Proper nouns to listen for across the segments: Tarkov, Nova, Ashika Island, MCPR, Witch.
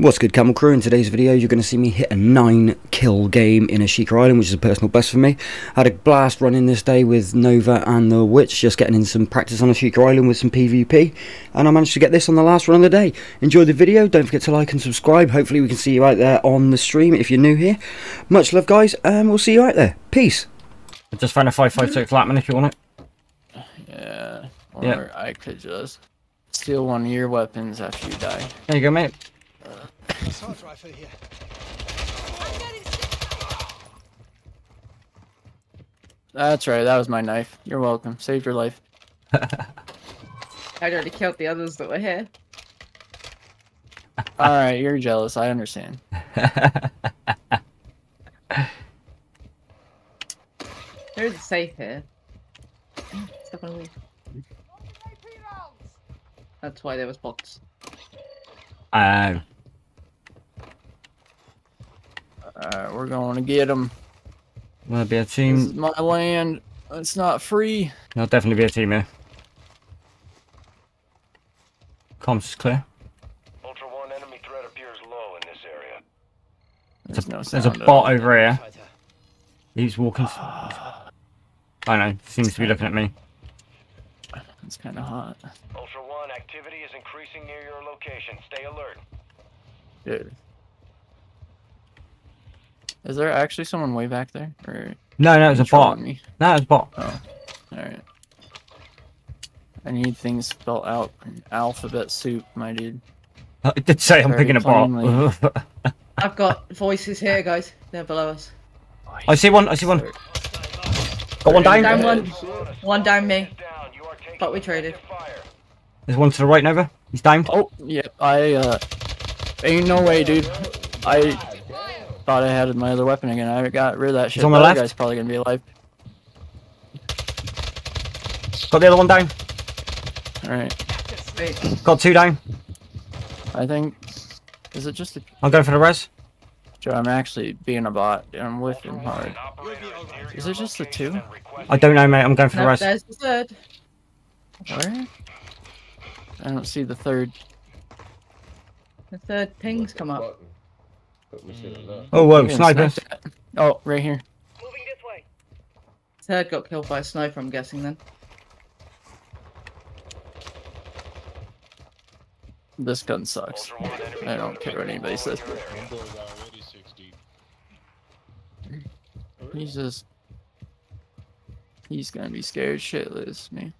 What's good, Camel Crew? In today's video you're going to see me hit a 9-kill game in Ashika Island, which is a personal best for me. I had a blast running this day with Nova and the Witch, just getting in some practice on Ashika Island with some PvP, and I managed to get this on the last run of the day. Enjoy the video, don't forget to like and subscribe. Hopefully we can see you out there on the stream if you're new here. Much love guys, and we'll see you out there. Peace. I just found a 5.56 Latman if you want it. Yeah, or yep. I could just steal one of your weapons after you die. There you go mate. Assault rifle here. That's right, that was my knife. You're welcome. Saved your life. I'd already killed the others that were here. Alright, you're jealous, I understand. There's a safe here. Step on a leaf. That's why there was bots. Alright, we're going to get them. There'll be a team. This is my land. It's not free. There'll definitely be a team here. Comms is clear. Ultra One, enemy threat appears low in this area. There's a bot over here. He's walking. I know. Seems to be looking at me. It's kind of hot. Ultra One, activity is increasing near your location. Stay alert. Dude. Is there actually someone way back there? Or no, it's a bot. Me? No, it's a bot. Oh, alright. I need things spelled out in alphabet soup, my dude. I did say I'm picking a bot. I've got voices here, guys. They're below us. I see one. I see one. Got one down. One down me. But we traded. There's one to the right, Nova. He's down. Oh, yeah. Ain't no way, dude. I had my other weapon again. I got rid of that shit. On the left. Guy's probably gonna be alive. Got the other one down. All right. Got two down. I think. Is it just? I'm going for the res. Joe, I'm actually being a bot. I'm whiffing hard. Is it just the two? I don't know, mate. I'm going for the res. There's the third. Where? I don't see the third. The third ping's come up. Oh, whoa, sniper. Oh, right here. Moving this way. Third got killed by a sniper, I'm guessing then. This gun sucks. I don't care what anybody says. He's just... He's gonna be scared shitless, man.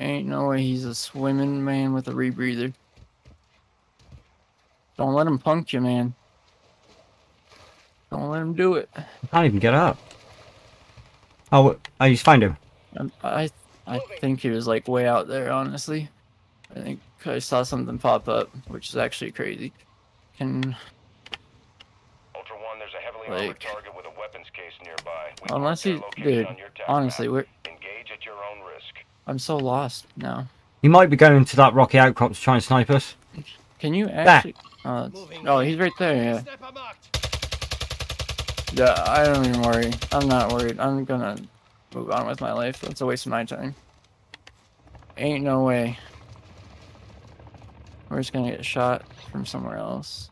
Ain't no way he's a swimming man with a rebreather. Don't let him punk you, man. Don't let him do it. I can't even get up. I just found him. I think he was like way out there, honestly. I think I saw something pop up, which is actually crazy. Can... Ultra One, there's a heavily armored target with a weapons case nearby. Unless he... Dude, honestly, we're... Engage at your own risk. I'm so lost now. He might be going to that rocky outcrop to try and snipe us. Can you actually... oh, he's right there, yeah. Yeah, I don't even worry. I'm not worried. I'm gonna move on with my life. That's a waste of my time. Ain't no way. We're just gonna get shot from somewhere else.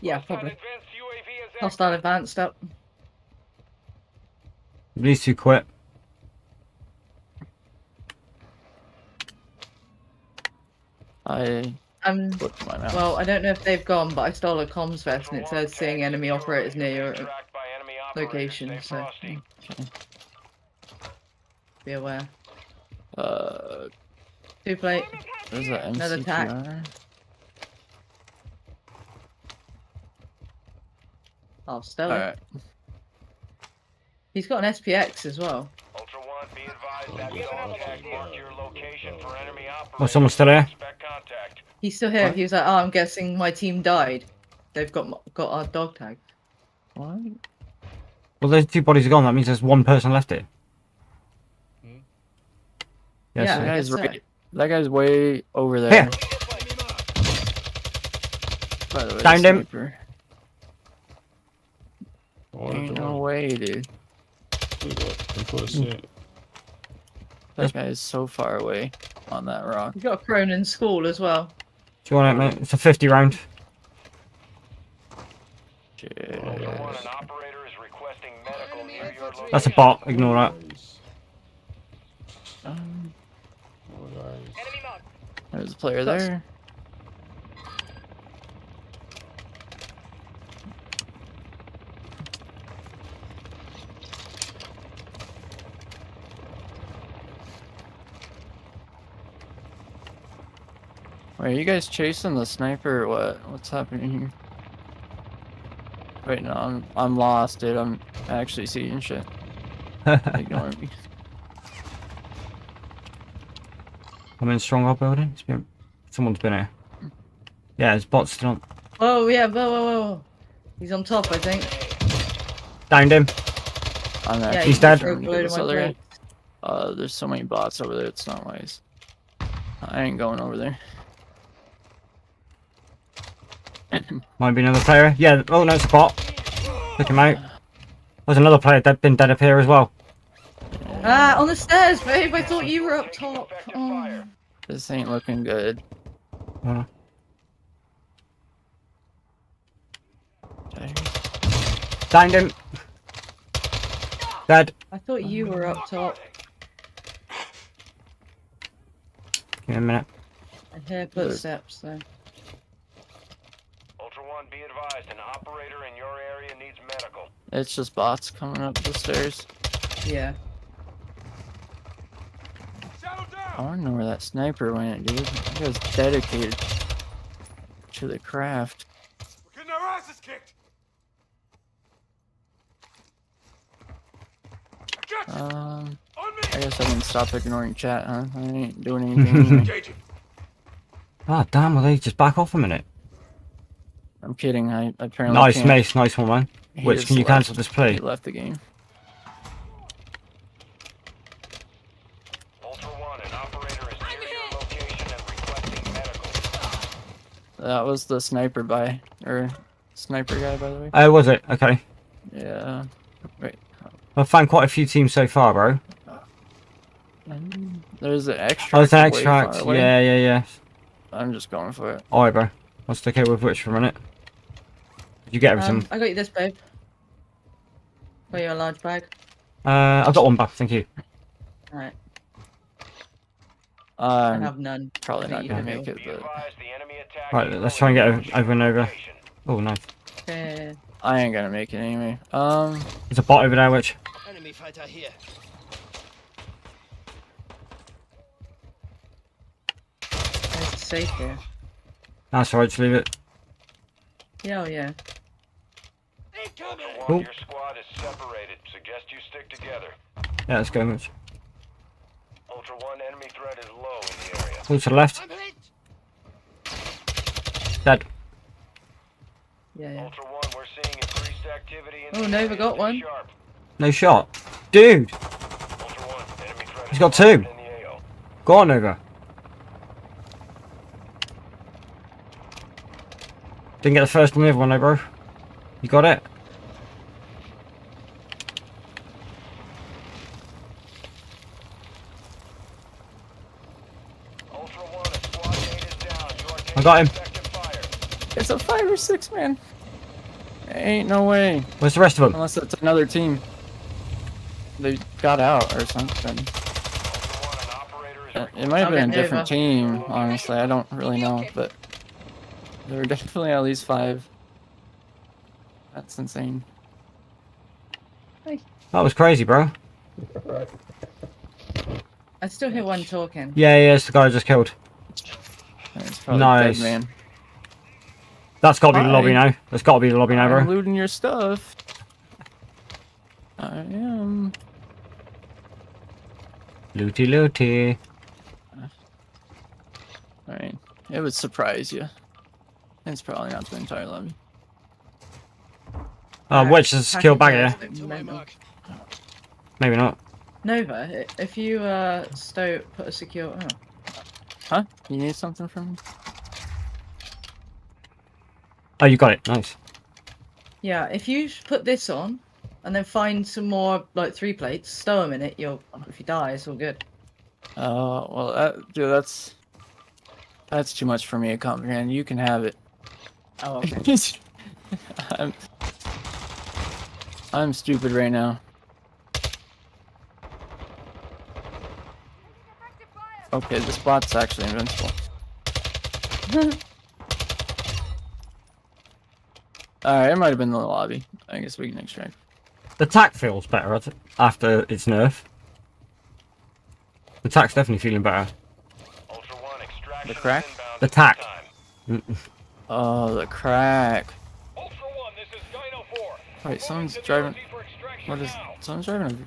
Yeah, probably. I'll start advanced up. These two quit. Well, I don't know if they've gone, but I stole a comms vest and it says seeing enemy operators near your location, so okay. Be aware. Two plate. There's that MCPR. Another tack. I'll steal it. He's got an SPX as well. Ultra One, be advised that your location for enemy operators. Oh, someone's still there. He's still here. What? He was like, "Oh, I'm guessing my team died. They've got our dog tag." What? Well, those two bodies are gone. That means there's one person left here. Hmm? Yes, yeah, that guy's way over there. Here. By the way, downed him. Ain't no way, dude. Look up. I'm close to it. That guy is so far away on that rock. You got a Cronin school as well. Do you want it, mate? It's a 50 round. That's a bot. Ignore that. There's a player there. Wait, are you guys chasing the sniper or what? What's happening here? Wait, no, I'm lost, dude. I'm actually seeing shit. Ignore me. I'm in stronghold building. It's been... Someone's been here. Yeah, there's bots still on. Oh, yeah, whoa. He's on top, I think. Downed him. I'm there. Yeah, he's dead. There's so many bots over there, it's not wise. I ain't going over there. Might be another player. Yeah, oh no, it's a bot. Look him out. There's another player that's been dead up here as well. Ah, on the stairs, babe. I thought you were up top. Oh. This ain't looking good. Dang him. Dead. I thought you were up top. Give me a minute. I hear footsteps though. Be advised, an operator in your area needs medical. It's just bots coming up the stairs. Yeah. I don't know where that sniper went, dude. He was dedicated to the craft. We're getting our asses kicked. I guess I can stop ignoring chat, huh? I ain't doing anything. Anyway. Oh damn! Will they just back off a minute? I'm kidding, I apparently Nice, can't. Mace, nice one, man. Witch, can you cancel this play? He left the game. Ultra One, an operator is near your location and requesting medical. That was the sniper sniper guy, by the way. Oh, was it? Okay. Yeah. Wait. I've found quite a few teams so far, bro. There's an extract. Oh, there's an extract. Yeah. I'm just going for it. Alright, bro. I'll stick it with Witch for a minute. Did you get everything? I got you this, babe. Got you a large bag. I've got one back, thank you. Alright. I have none. Probably not going to make it, but... Right, let's try and get over and over. Oh, nice. I ain't going to make it anyway. There's a bot over there, Witch. Enemy fighter here. It's safe here. That's right, just leave it. Yeah, oh yeah. Cool. Your squad is separated. Suggest you stick together. Yeah, let's go, Mitch. Ultra One, enemy threat is low in the area. Go to the left. Dead. Yeah. Ultra One, we're seeing increased activity in the Nova got one. Sharp. No shot. Dude! Ultra One, enemy threat He's got two. Go on, Nova. Didn't get the first one, the other one though, bro. You got it? Ultra One, squad is down. I got him. It's a 5 or 6 man. Ain't no way. Where's the rest of them? Unless it's another team. They got out or something. It might have been a different team, honestly. I don't really know, but... There were definitely at least 5. That's insane. Hey. That was crazy, bro. I still hear one talking. Yeah, it's the guy I just killed. That's nice. Dead, man. That's gotta be the lobby now. That's gotta be the lobby now, bro. I'm looting your stuff. I am. Looty, looty. Alright. It would surprise you. It's probably not the entire lobby. Witch is killed back here. Maybe not. Nova, if you put a secure. Oh. Huh? You need something from me? Oh, you got it. Nice. Yeah, if you put this on, and then find some more, like, 3 plates, stow them in it, you'll, if you die, it's all good. Well, dude, that's too much for me to comprehend. You can have it. Oh, okay. I'm stupid right now. Okay, this bot's actually invincible. Alright, it might have been the lobby. I guess we can extract. The tack feels better after its nerf. The tack's definitely feeling better. Ultra One, extraction. The crack? The tack. Oh, the crack. Ultra One, this is Dino 4. Wait, someone's driving. What is. Someone's driving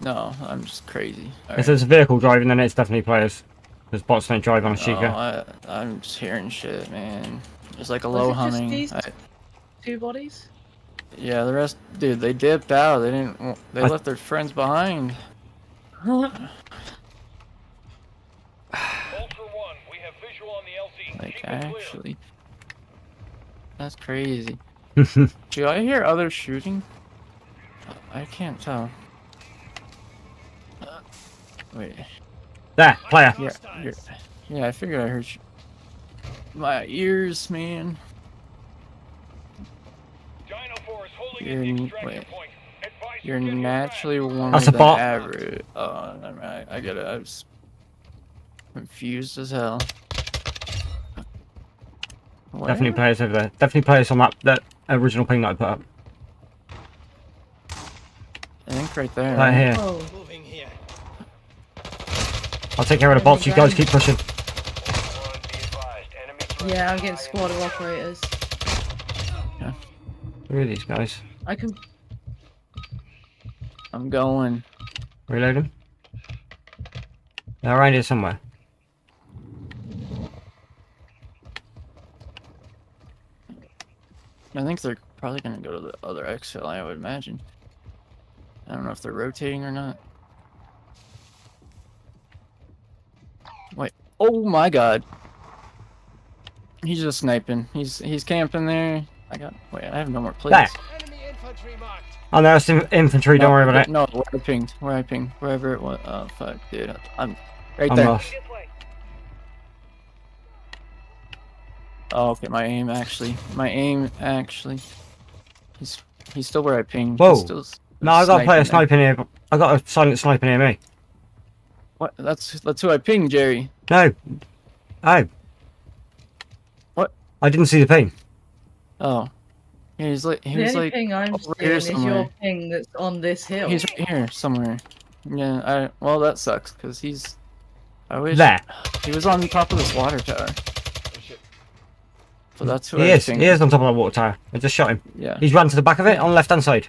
a. No, I'm just crazy. Right. If there's a vehicle driving, then it's definitely players. There's bots don't drive on Ashika. Oh, I'm just hearing shit, man. There's like a low humming. Just these 2 bodies? Yeah, the rest. Dude, they dipped out. They didn't. They left their friends behind. Ultra One, we have visual on the LZ. Like, actually, that's crazy. Do I hear others shooting? I can't tell. Wait. That player. Yeah, yeah, I figured I heard you. My ears, man. Dino 4 is holding an extraction point. You're naturally warmer than average. Oh, I get it. I was confused as hell. Where? Definitely players over there. Definitely players on that original ping that I put up. I think right there. Right here. Oh. I'll take care of the bots. You guys keep pushing. Yeah, I'm getting squad of operators. Yeah. Where are these guys? I can. I'm going. Reload him. They're right here somewhere. I think they're probably going to go to the other exfil, I would imagine. I don't know if they're rotating or not. Wait. Oh my god. He's just sniping. He's camping there. I got. Wait, I have no more plates. Oh, no, it's infantry, don't worry about it. No, where I pinged. Wherever it was. Oh, fuck, dude. I'm right there. Lost. Oh, okay, my aim, actually. He's still where I pinged. Whoa. Still no, I got a player sniping here. I got a silent sniper near me. What? That's who I pinged, Jerry. No. Oh. What? I didn't see the ping. Oh. He's like, the only ping I'm seeing is your ping that's on this hill. He's right here somewhere. Yeah, well, that sucks because he's. I wish he was on top of this water tower. So that's who he is. He is on top of that water tower. I just shot him. Yeah. He's run to the back of it on the left hand side.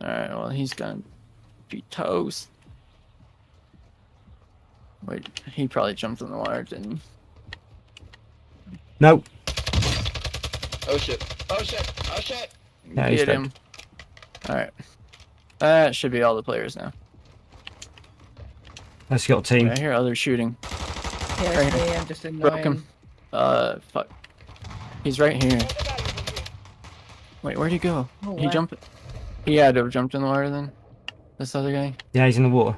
All right. Well, he's gonna be toast. Wait, he probably jumped in the water, didn't he? No. Oh shit. Oh shit. Oh shit. Yeah, get him. Alright. That should be all the players now. That's your team. I hear others shooting. Yeah, right me. I'm just annoying. Broke him. Fuck. He's right here. Wait, where'd he go? Oh, he jumped. He had to have jumped in the water then. This other guy. Yeah, he's in the water.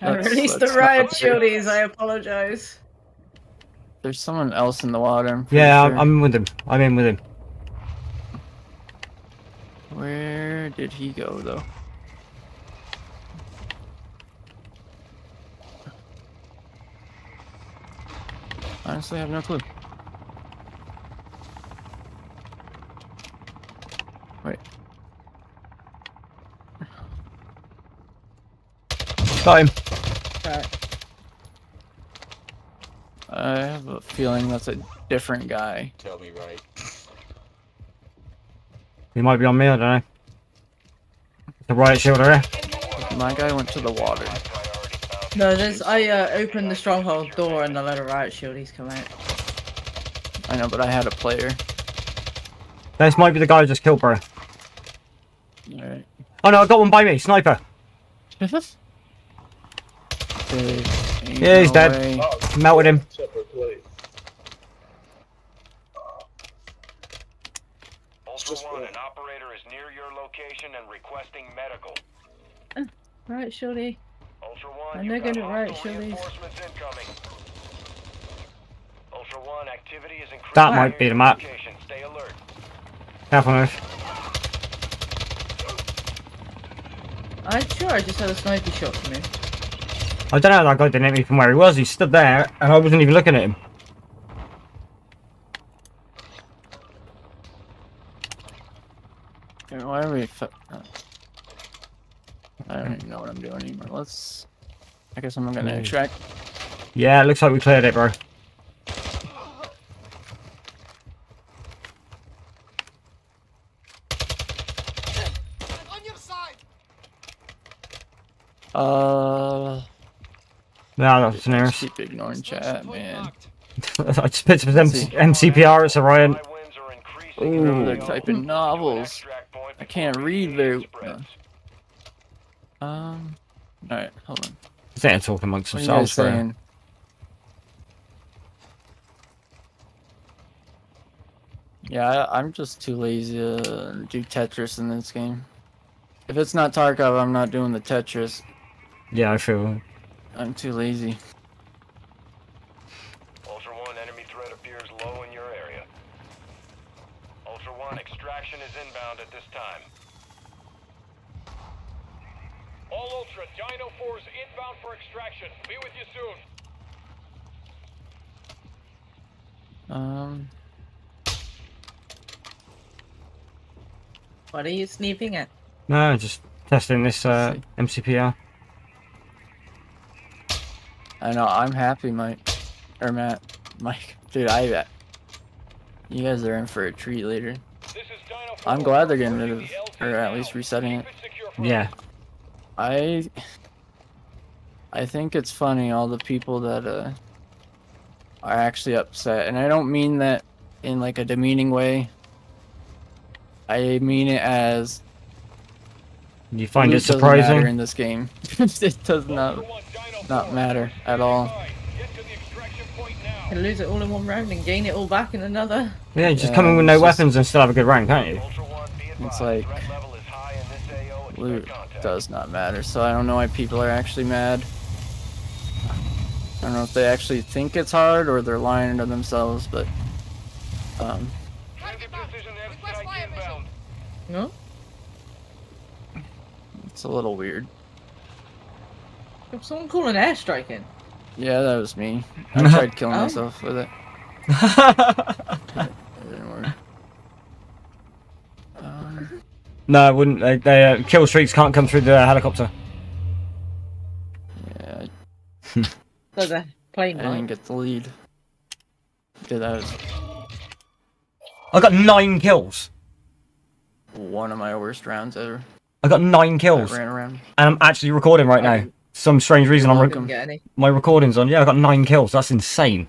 I released the riot shieldies. I apologize. There's someone else in the water. Yeah, sure. I'm with him. I'm in with him. Where did he go, though? Honestly, I have no clue. Wait. Got him. All right. I have a feeling that's a different guy. Tell me right. He might be on me, I don't know. The riot shield area. My guy went to the water. No, there's. I opened the stronghold door and a lot of riot shieldies come out. I know, but I had a player. This might be the guy who just killed, bro. Alright. Oh no, I got one by me, sniper. Yeah, he's dead. Melted him. just one, an operator is near your location and requesting medical. Right, surely. Ultra One, I'm not gonna write, surely. Ultra One, activity is increasing. That might be the map. Stay alert. Definitely. I'm sure I just had a sniper shot from him. I don't know how that guy didn't hit me from where he was. He stood there and I wasn't even looking at him. Why are we... I don't even know what I'm doing anymore. Let's... I guess I'm gonna extract. Yeah, it looks like we cleared it, bro. No, that's nearest. Keep ignoring chat, man. I just picked up MCPR at Orion. Ooh, they're typing novels. I can't read very well. Alright, hold on. They're talking amongst themselves, bro. Yeah, I'm just too lazy to do Tetris in this game. If it's not Tarkov, I'm not doing the Tetris. Yeah, I feel. I'm too lazy. Ultra One, enemy threat appears low in your area. Ultra One, extraction is inbound at this time. All Ultra, Dino 4 is inbound for extraction. Be with you soon. What are you sneaking at? No, just testing this MCPR. I know, I'm happy, Mike. Or Matt. Mike. Dude, you guys are in for a treat later. I'm glad they're getting rid of, or at least resetting it. Yeah. I think it's funny, all the people that are actually upset. And I don't mean that in like a demeaning way. I mean it as... You find it surprising in this game. It does not matter at all. You can lose it all in one round and gain it all back in another. Yeah, you just come in with no weapons and still have a good round, can't you? It's like loot does not matter, so I don't know why people are actually mad. I don't know if they actually think it's hard or they're lying to themselves, but no? It's a little weird. Someone called an airstrike in. Yeah, that was me. I tried killing myself with it. It didn't work. No, it wouldn't. They kill streaks can't come through the helicopter. Yeah. So the plane I didn't get the lead. Dude, that was... I got 9 kills. One of my worst rounds ever. I got 9 kills, and I'm actually recording right now. Some strange reason, my recording's on. Yeah, I got 9 kills. That's insane.